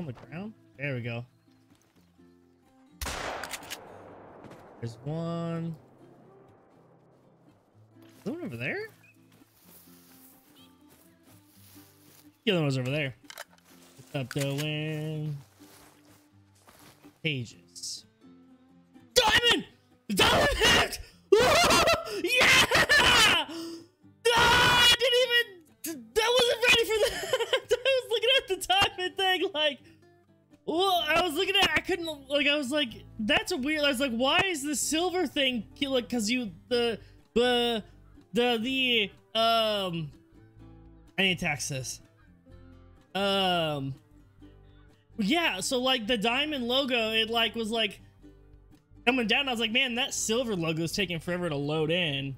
on the ground? There we go. There's one. Is the one over there? The other one's over there. What's up, Dylan? Pages. Diamond! Diamond hit! Yeah! No, I didn't even. I wasn't ready for that. I was looking at the diamond thing like. Well, I was looking at it, I couldn't, like, I was like, that's a weird, I was like, why is the silver thing, like, cause you, I need to tax this. Yeah, so, like, the diamond logo, it, like, was, like, coming down, I was like, man, that silver logo's taking forever to load in.